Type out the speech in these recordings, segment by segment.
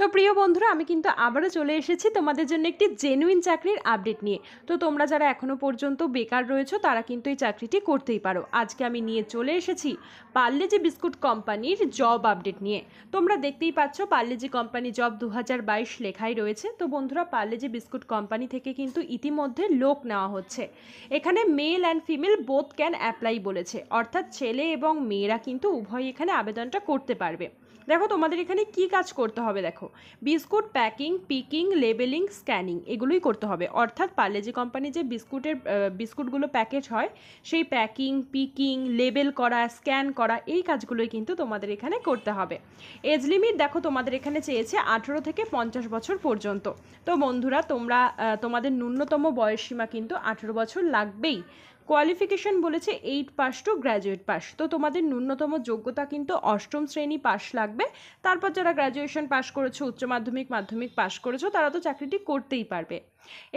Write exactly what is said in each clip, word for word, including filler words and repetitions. তো প্রিয় বন্ধুরা আমি কিন্তু আবারও চলে এসেছি তোমাদের জন্য একটি জেনুইন চাকরির আপডেট নিয়ে। তো তোমরা যারা এখনো পর্যন্ত বেকার রয়েছো তারা কিন্তু এই চাকরিটি করতেই পারো। আজকে আমি নিয়ে চলে এসেছি পার্লে-জি বিস্কুট কোম্পানির জব আপডেট নিয়ে। তোমরা দেখতেই পাচ্ছ পার্লে-জি কোম্পানি জব দু হাজার বাইশ লেখাই রয়েছে। তো বন্ধুরা পার্লে-জি বিস্কুট কোম্পানি থেকে কিন্তু ইতিমধ্যে লোক নেওয়া হচ্ছে। এখানে male and female both can apply বলেছে, অর্থাৎ ছেলে এবং মেয়েরা কিন্তু উভয় এখানে আবেদনটা করতে পারবে। দেখো তোমাদের এখানে কি কাজ করতে হবে, দেখো biscuit packing, picking, labelling, scanning এগুলোই করতে হবে। অর্থাৎ পার্লে-জি কোম্পানি যে বিস্কুটের বিস্কুটগুলো প্যাকেজ হয় সেই প্যাকিং, পিকিং, লেবেল করা, স্ক্যান করা এই কাজগুলোই কিন্তু তোমাদের এখানে করতে হবে। এজ লিমিট দেখো তোমাদের এখানে চেয়েছে আঠেরো থেকে পঞ্চাশ বছর পর্যন্ত। তো বন্ধুরা তোমরা তোমাদের ন্যূনতম বয়সসীমা কিন্তু আঠেরো বছর লাগবেই। কোয়ালিফিকেশন বলেছে eight pass to graduate pass. তো তোমাদের ন্যূনতম যোগ্যতা কিন্তু অষ্টম শ্রেণী পাস লাগবে। তারপর যারা গ্র্যাজুয়েশন পাস করেছো, উচ্চ মাধ্যমিক, মাধ্যমিক পাস করেছো তারা তো চাকরিটি করতেই পারবে।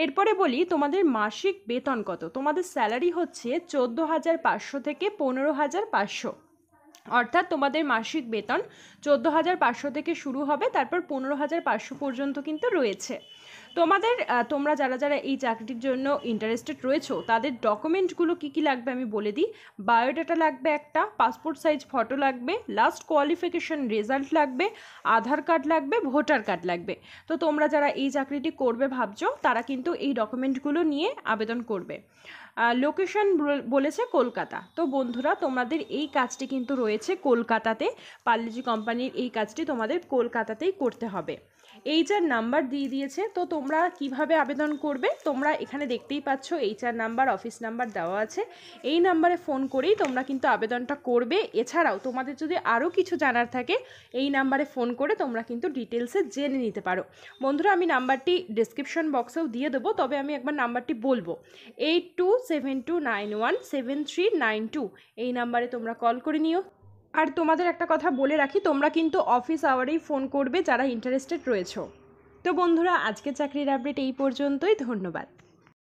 এরপরে বলি তোমাদের মাসিক বেতন কত। তোমাদের স্যালারি হচ্ছে চোদ্দো হাজার পাঁচশো থেকে পনেরো হাজার পাঁচশো, অর্থাৎ তোমাদের মাসিক বেতন চোদ্দো হাজার পাঁচশো থেকে শুরু হবে, তারপর পনেরো হাজার পাঁচশো পর্যন্ত কিন্তু রয়েছে। তোমাদের তোমরা যারা যারা এই চাকরির জন্য ইন্টারেস্টেড রয়েছো তাদের ডকুমেন্টগুলো কী কী লাগবে আমি বলে দিই। বায়োডাটা লাগবে একটা, পাসপোর্ট সাইজ ফটো লাগবে, লাস্ট কোয়ালিফিকেশন রেজাল্ট লাগবে, আধার কার্ড লাগবে, ভোটার কার্ড লাগবে। তো তোমরা যারা এই চাকরিটি করবে ভাবছো তারা কিন্তু এই ডকুমেন্টগুলো নিয়ে আবেদন করবে। লোকেশন বলেছে কলকাতা। তো বন্ধুরা তোমাদের এই কাজটি কিন্তু রয়েছে কলকাতাতে। পার্লে-জি কোম্পানির এই কাজটি তোমাদের কলকাতাতেই করতে হবে। এইচআর নাম্বার দিয়ে দিয়েছে। তো তোমরা কিভাবে আবেদন করবে, তোমরা এখানে দেখতেই পাচ্ছ এইচআর নাম্বার, অফিস নাম্বার দেওয়া আছে। এই নাম্বারে ফোন করেই তোমরা কিন্তু আবেদনটা করবে। এছাড়াও তোমাদের যদি আরও কিছু জানার থাকে এই নাম্বারে ফোন করে তোমরা কিন্তু ডিটেলসে জেনে নিতে পারো। বন্ধুরা আমি নাম্বারটি ডেসক্রিপশন বক্সেও দিয়ে দেবো, তবে আমি একবার নাম্বারটি বলবো eight two seven two nine one seven three nine two. এই নাম্বারে তোমরা কল করে নিও। আর তোমাদের একটা কথা বলে রাখি, তোমরা কিন্তু অফিস আওয়ারেই ফোন করবে যারা ইন্টারেস্টেড রয়েছো। তো বন্ধুরা আজকে চাকরির আপডেট এই পর্যন্তই। ধন্যবাদ।